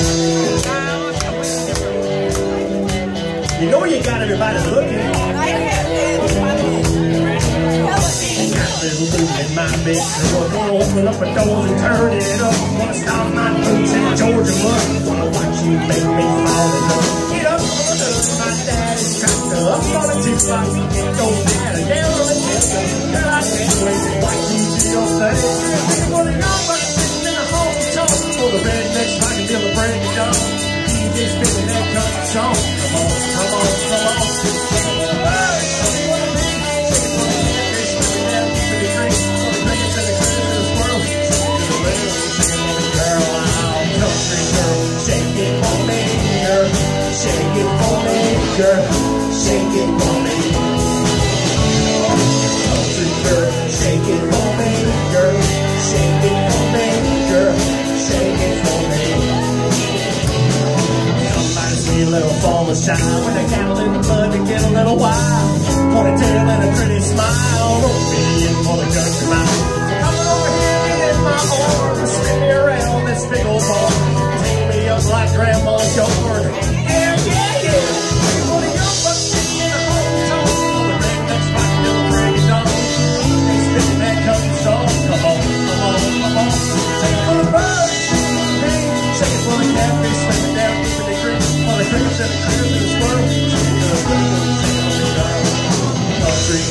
You know you got everybody looking. In my bedroom, I wanna open up a door and turn it up. I wanna stop my boots in Georgia mud. I wanna watch you make me fall in love. Get up on the dust, my daddy's tractor. Up on the jukebox, it don't matter. Down on the disco, girl, I can't wait to watch you do your thing. I wanna know about sitting in the hall and talk. For the rednecks, I can feel the break of dawn. He's just picking that country song. Come on, come on, come on. Shake it for me, girl. Shake it for me. Country girl, shake it for me, girl. Shake it for me, girl. Shake it for me. Somebody see a little farmer's child with a cattle in the mud to get a little wild. Ponytail and a pretty smile, roll me in for the country mile. Come over here and get my arms, spin me around this big old ball. Take me up like Grandma's yard.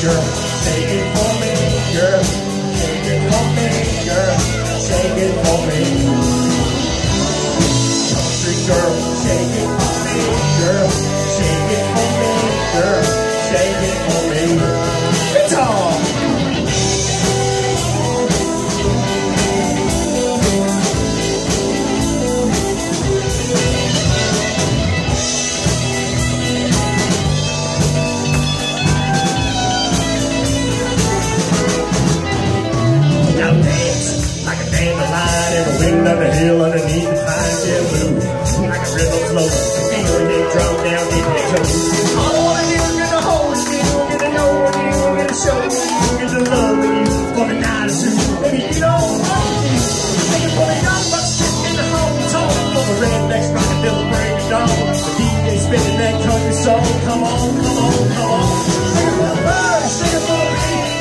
Girl, shake it for me, girl. Shake it for me, girl. Shake it for me. Country girl, shake it for me, girl. Shake it for me, girl. Shake it for me. It's all. Underneath the pine shell blue, like a rhythm flow, feeling it drum down deep in your toes. All I wanna do is get a hold of you, get a know of you, get a show of you, get a love of you, for the night or two. Baby, you don't want to, take it for me, not but sit in the home and talk. For the rednecks, rockin' till the break of dawn. The DJ spinning that country song. Come on, come on, come on. Sing it for the bird, sing it for me,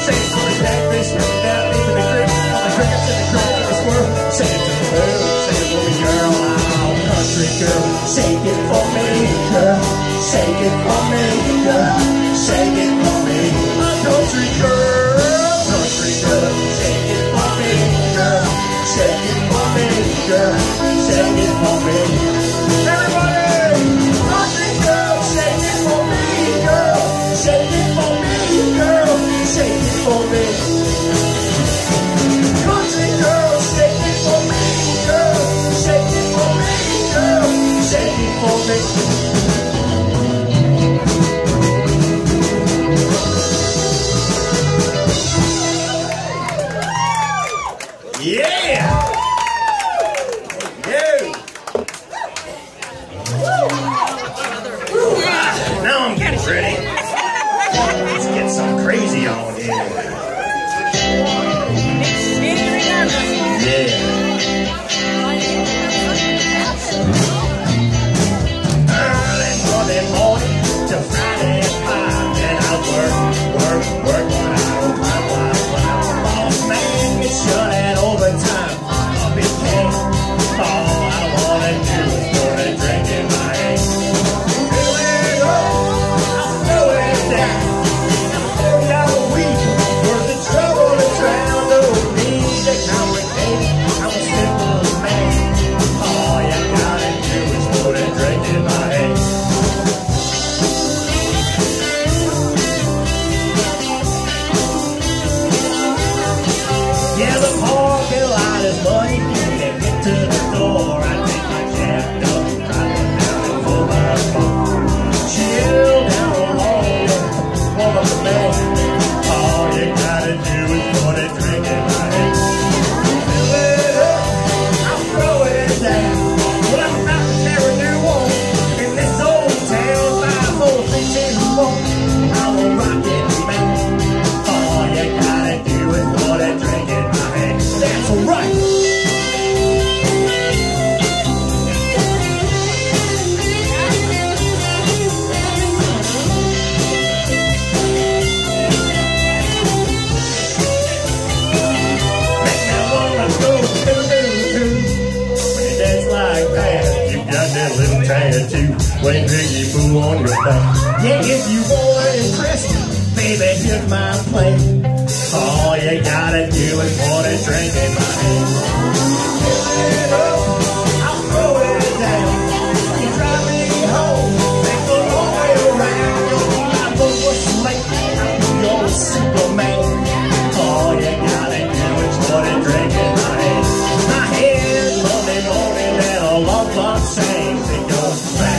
sing it for the catfish, sing it down deep in the creek, on the crickets and the crow and the squirrel, sing it to the bird. Girl, shake it for me, girl. Shake it for me, girl. Shake it for me. My country girl. Country girl, shake it for me, girl. Shake it for me, girl. Shake it for me. Everybody, country girl, shake it for me, girl. Shake it for me, girl. Shake it for me. Country girl, shake it for me, girl. Shake it for me. Shake it for me. that you when Biggie Boo on your butt. Yeah, if you wanna impress me, baby, hit my plate. All you gotta do is put a drink in my hand. Fill it up, I'll throw it down. You drive me home, make the long way around. I'm the worst mate, I'm your Superman. All you gotta do is put a drink in my hand. My head, Monday morning, and a lump of change that goes back.